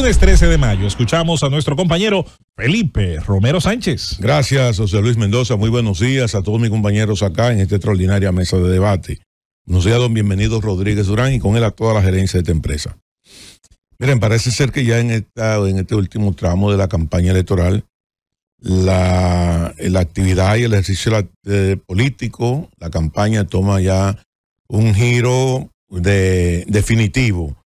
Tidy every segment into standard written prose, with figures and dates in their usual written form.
lunes 13 de mayo. Escuchamos a nuestro compañero Felipe Romero Sánchez. Gracias, José Luis Mendoza. Muy buenos días a todos mis compañeros acá en esta extraordinaria mesa de debate. Buenos días, don bienvenido Rodríguez Durán, y con él a toda la gerencia de esta empresa. Miren, parece ser que ya en este último tramo de la campaña electoral, la actividad y el ejercicio político, la campaña toma ya un giro definitivo,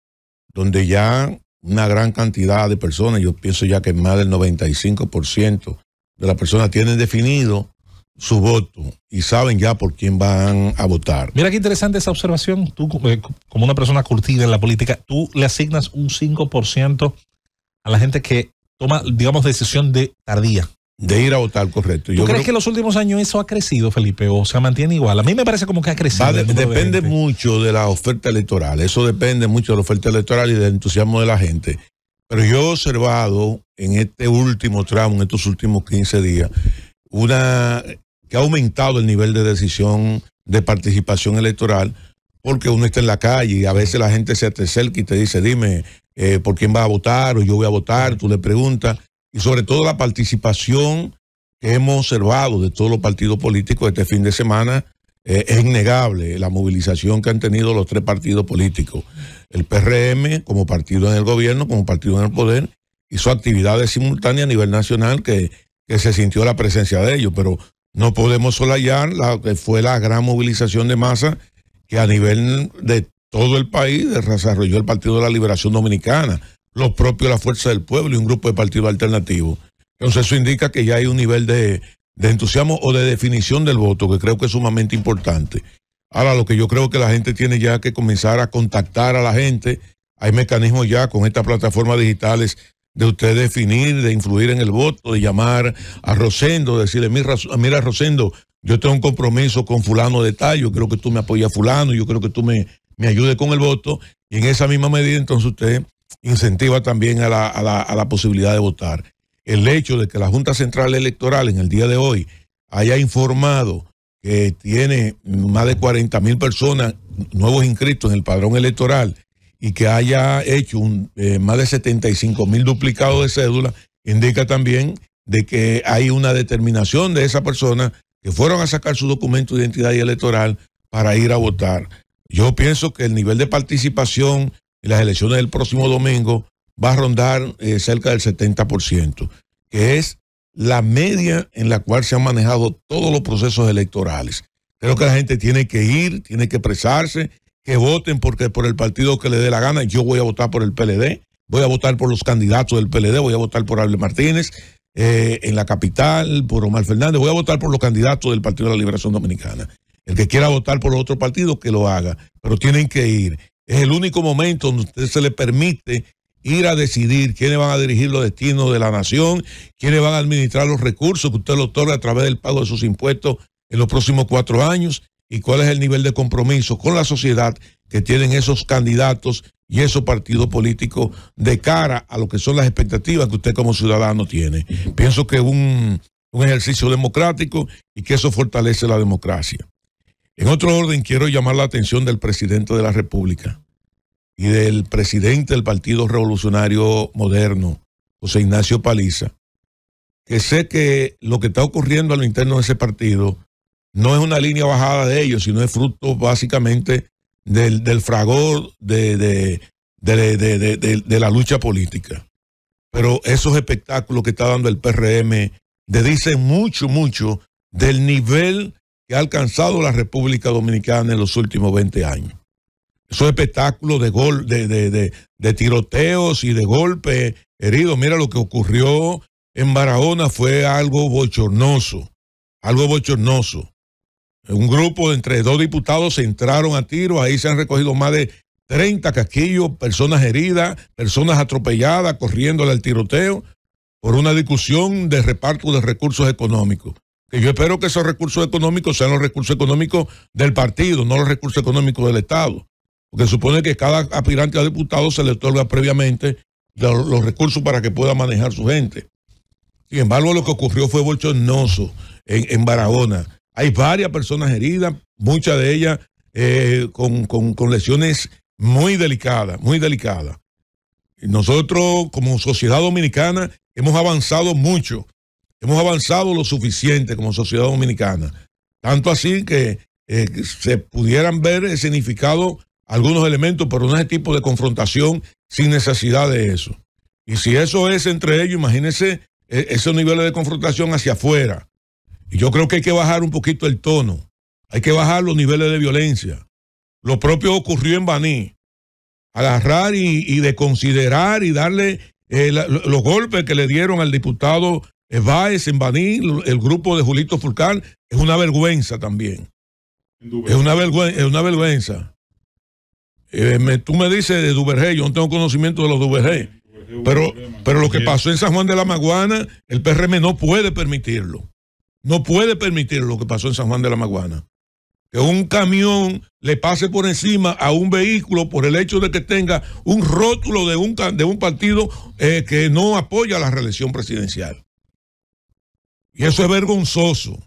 donde ya una gran cantidad de personas, yo pienso ya que más del 95% de las personas tienen definido su voto y saben ya por quién van a votar. Mira qué interesante esa observación. Tú, como una persona curtida en la política, tú le asignas un 5% a la gente que toma, digamos, decisión de tardía. De ir a votar, correcto. ¿Tú crees que en los últimos años eso ha crecido, Felipe, o se mantiene igual? A mí me parece como que ha crecido. Depende mucho de la oferta electoral, eso depende mucho de la oferta electoral y del entusiasmo de la gente. Pero yo he observado en este último tramo, en estos últimos 15 días, que ha aumentado el nivel de decisión, de participación electoral, porque uno está en la calle y a veces la gente se te acerca y te dice, dime, ¿por quién vas a votar? O yo voy a votar, tú le preguntas. Y sobre todo la participación que hemos observado de todos los partidos políticos este fin de semana es innegable, la movilización que han tenido los tres partidos políticos. El PRM como partido en el gobierno, como partido en el poder, hizo actividades simultáneas a nivel nacional que se sintió la presencia de ellos, pero no podemos soslayar lo que fue la gran movilización de masa que a nivel de todo el país desarrolló el Partido de la Liberación Dominicana, los propios de la Fuerza del Pueblo y un grupo de partidos alternativos. Entonces eso indica que ya hay un nivel de entusiasmo o de definición del voto, que creo que es sumamente importante. Ahora, lo que yo creo que la gente tiene ya que comenzar a contactar a la gente, hay mecanismos ya con estas plataformas digitales de usted definir, de influir en el voto, de llamar a Rosendo, decirle, mira Rosendo, yo tengo un compromiso con fulano de tal, yo creo que tú me apoyas a fulano, yo creo que tú me ayudes con el voto, y en esa misma medida entonces usted incentiva también a la posibilidad de votar. El hecho de que la Junta Central Electoral en el día de hoy haya informado que tiene más de 40,000 personas nuevos inscritos en el padrón electoral y que haya hecho más de 75,000 duplicados de cédula, indica también de que hay una determinación de esas personas que fueron a sacar su documento de identidad y electoral para ir a votar. Yo pienso que el nivel de participación en las elecciones del próximo domingo va a rondar cerca del 70%, que es la media en la cual se han manejado todos los procesos electorales. Creo que la gente tiene que ir, tiene que expresarse, que voten porque por el partido que le dé la gana. Yo voy a votar por el PLD, voy a votar por los candidatos del PLD, voy a votar por Abel Martínez en la capital, por Omar Fernández, voy a votar por los candidatos del Partido de la Liberación Dominicana. El que quiera votar por los otros partidos, que lo haga, pero tienen que ir. Es el único momento donde usted se le permite ir a decidir quiénes van a dirigir los destinos de la nación, quiénes van a administrar los recursos que usted le otorga a través del pago de sus impuestos en los próximos 4 años y cuál es el nivel de compromiso con la sociedad que tienen esos candidatos y esos partidos políticos de cara a lo que son las expectativas que usted como ciudadano tiene. Pienso que es un ejercicio democrático y que eso fortalece la democracia. En otro orden, quiero llamar la atención del presidente de la República y del presidente del Partido Revolucionario Moderno, José Ignacio Paliza, que sé que lo que está ocurriendo a lo interno de ese partido no es una línea bajada de ellos, sino es fruto básicamente del fragor de la lucha política. Pero esos espectáculos que está dando el PRM le dicen mucho, mucho del nivel que ha alcanzado la República Dominicana en los últimos 20 años. Esos espectáculos de tiroteos y de golpes heridos. Mira, lo que ocurrió en Barahona fue algo bochornoso, algo bochornoso. Un grupo de entre 2 diputados se entraron a tiros, ahí se han recogido más de 30 casquillos, personas heridas, personas atropelladas, corriéndole al tiroteo por una discusión de reparto de recursos económicos. Que yo espero que esos recursos económicos sean los recursos económicos del partido, no los recursos económicos del Estado. Porque supone que cada aspirante a diputado se le otorga previamente los recursos para que pueda manejar su gente. Sin embargo, lo que ocurrió fue bochornoso en Barahona. Hay varias personas heridas, muchas de ellas con lesiones muy delicadas, muy delicadas. Nosotros, como sociedad dominicana, hemos avanzado mucho. Hemos avanzado lo suficiente como sociedad dominicana. Tanto así que se pudieran ver significado algunos elementos, pero no ese tipo de confrontación sin necesidad de eso. Y si eso es entre ellos, imagínense esos niveles de confrontación hacia afuera. Y yo creo que hay que bajar un poquito el tono. Hay que bajar los niveles de violencia. Lo propio ocurrió en Baní. Agarrar y desconsiderar y darle los golpes que le dieron al diputado Báez en Baní, el grupo de Julito Furcal, es una vergüenza también. Es una vergüenza. Tú me dices de Duvergé, yo no tengo conocimiento de los Duvergé, pero lo que pasó en San Juan de la Maguana, el PRM no puede permitirlo. No puede permitir lo que pasó en San Juan de la Maguana. Que un camión le pase por encima a un vehículo por el hecho de que tenga un rótulo de un partido que no apoya la reelección presidencial. Y eso es vergonzoso.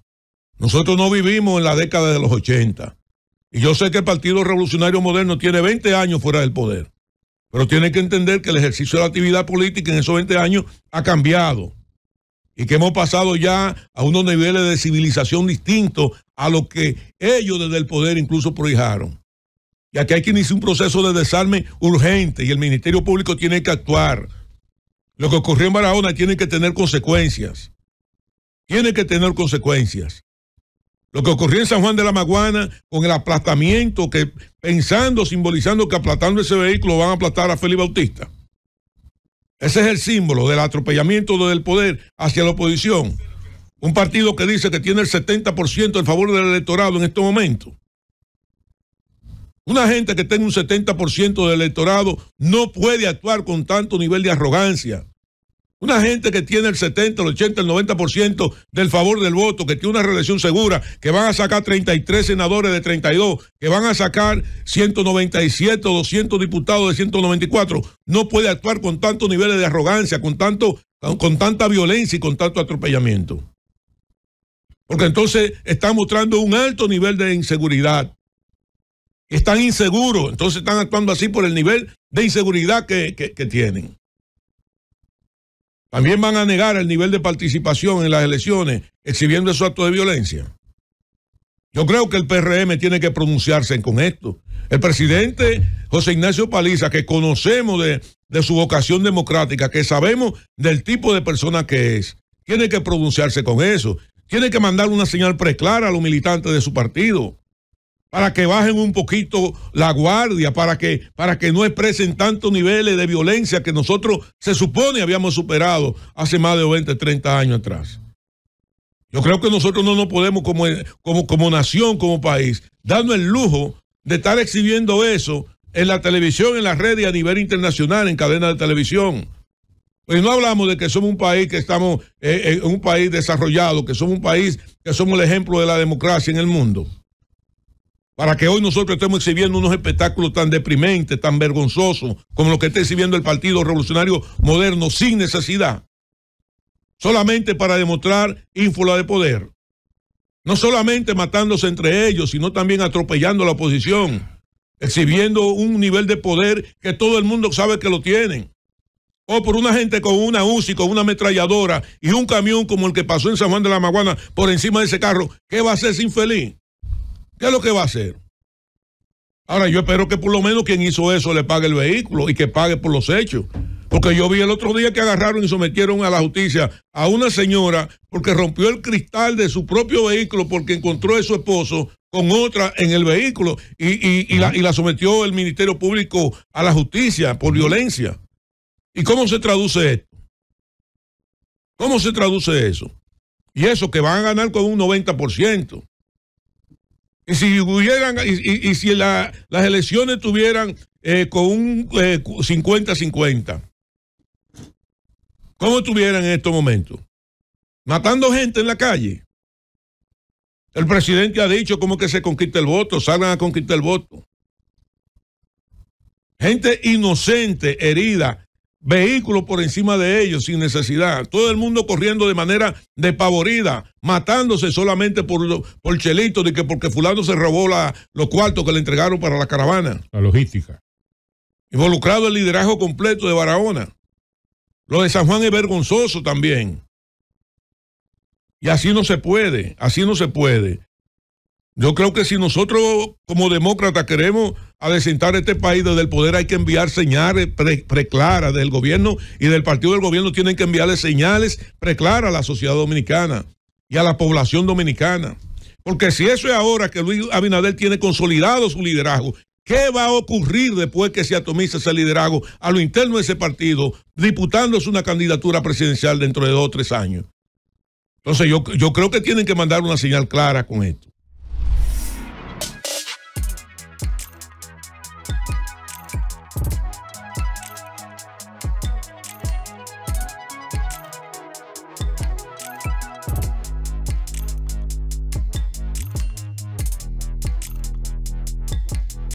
Nosotros no vivimos en la década de los 80. Y yo sé que el Partido Revolucionario Moderno tiene 20 años fuera del poder. Pero tiene que entender que el ejercicio de la actividad política en esos 20 años ha cambiado. Y que hemos pasado ya a unos niveles de civilización distintos a lo que ellos desde el poder incluso prohijaron. Y aquí hay que iniciar un proceso de desarme urgente y el Ministerio Público tiene que actuar. Lo que ocurrió en Barahona tiene que tener consecuencias. Tiene que tener consecuencias. Lo que ocurrió en San Juan de la Maguana con el aplastamiento, que pensando, simbolizando que aplastando ese vehículo van a aplastar a Felipe Bautista. Ese es el símbolo del atropellamiento del poder hacia la oposición. Un partido que dice que tiene el 70% en favor del electorado en estos momentos. Una gente que tenga un 70% del electorado no puede actuar con tanto nivel de arrogancia. Una gente que tiene el 70, el 80, el 90% del favor del voto, que tiene una reelección segura, que van a sacar 33 senadores de 32, que van a sacar 197 o 200 diputados de 194, no puede actuar con tantos niveles de arrogancia, con tanta violencia y con tanto atropellamiento. Porque entonces están mostrando un alto nivel de inseguridad. Están inseguros, entonces están actuando así por el nivel de inseguridad que tienen. También van a negar el nivel de participación en las elecciones, exhibiendo esos actos de violencia. Yo creo que el PRM tiene que pronunciarse con esto. El presidente José Ignacio Paliza, que conocemos de su vocación democrática, que sabemos del tipo de persona que es, tiene que pronunciarse con eso. Tiene que mandar una señal preclara a los militantes de su partido, para que bajen un poquito la guardia, para que no expresen tantos niveles de violencia que nosotros se supone habíamos superado hace más de 20, 30 años atrás. Yo creo que nosotros no nos podemos como nación, como país, darnos el lujo de estar exhibiendo eso en la televisión, en las redes y a nivel internacional, en cadenas de televisión. Pues no hablamos de que somos un país que estamos un país desarrollado, que somos un país que somos el ejemplo de la democracia en el mundo. Para que hoy nosotros estemos exhibiendo unos espectáculos tan deprimentes, tan vergonzosos, como lo que está exhibiendo el Partido Revolucionario Moderno, sin necesidad. Solamente para demostrar ínfula de poder. No solamente matándose entre ellos, sino también atropellando a la oposición. Exhibiendo un nivel de poder que todo el mundo sabe que lo tienen. O por una gente con una UCI, con una ametralladora y un camión como el que pasó en San Juan de la Maguana por encima de ese carro. ¿Qué va a hacer ese infeliz? ¿Qué es lo que va a hacer? Ahora, yo espero que por lo menos quien hizo eso le pague el vehículo y que pague por los hechos. Porque yo vi el otro día que agarraron y sometieron a la justicia a una señora porque rompió el cristal de su propio vehículo porque encontró a su esposo con otra en el vehículo y la sometió el Ministerio Público a la justicia por violencia. ¿Y cómo se traduce esto? ¿Cómo se traduce eso? Y eso que van a ganar con un 90%. Y si hubieran, si las elecciones tuvieran con un 50-50, ¿cómo estuvieran en estos momentos? Matando gente en la calle. El presidente ha dicho cómo que se conquista el voto, salgan a conquistar el voto. Gente inocente, herida, vehículos por encima de ellos sin necesidad, todo el mundo corriendo de manera despavorida, matándose solamente por chelitos de que porque fulano se robó los cuartos que le entregaron para la caravana. La logística. involucrado el liderazgo completo de Barahona. Lo de San Juan es vergonzoso también. Y así no se puede, así no se puede. Yo creo que si nosotros como demócratas queremos adecentar este país desde el poder, hay que enviar señales preclaras del gobierno, y del partido del gobierno tienen que enviarle señales preclaras a la sociedad dominicana y a la población dominicana. Porque si eso es ahora que Luis Abinader tiene consolidado su liderazgo, ¿qué va a ocurrir después que se atomice ese liderazgo a lo interno de ese partido, disputándose una candidatura presidencial dentro de 2 o 3 años? Entonces yo creo que tienen que mandar una señal clara con esto.